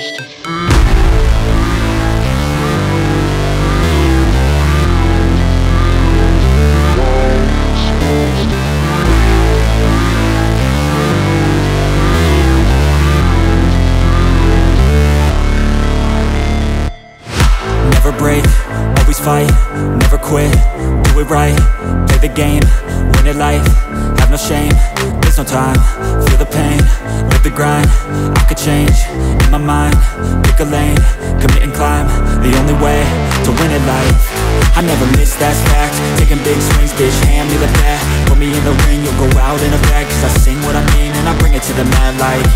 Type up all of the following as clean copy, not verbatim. eyes to feed. Never break, always fight, never quit, do it right, play the game, win at life, have no shame, there's no time, feel the pain, live the grind, I could change, in my mind, pick a lane, commit and climb, the only way to win at life. I never miss, that's fact. Taking big swings, bitch, hand me the bat. Put me in the ring, you'll go out in a bag. Cause I sing what I mean and I bring it to the mad light.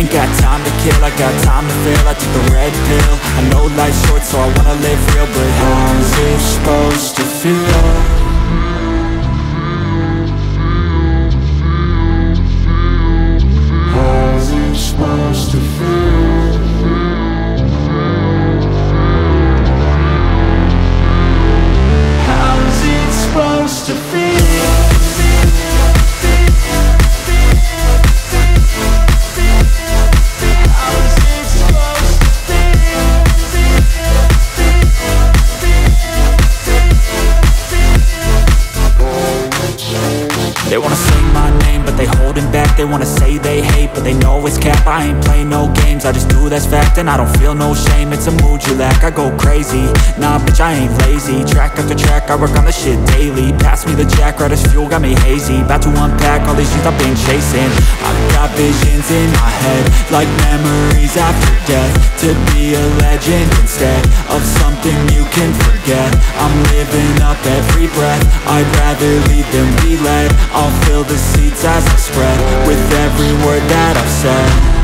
Ain't got time to kill, I got time to feel. I took the red pill, I know life's short, so I wanna live real. But how's it supposed to feel? They wanna say my name, but they holding back. They wanna say they hate, but they know it's cap. I ain't play no games, I just do, that's fact. And I don't feel no shame, it's a mood you lack. I go crazy, nah bitch, I ain't lazy. Track after track, I work on the shit daily. Pass me the jack, right as fuel, got me hazy. About to unpack all these things I've been chasing. I've got visions in my head, like memories after death. To be a legend instead of something you can forget. I'm living up every breath, I'd rather lead than be led. I'll fill the seats as I spread with every word that I've said.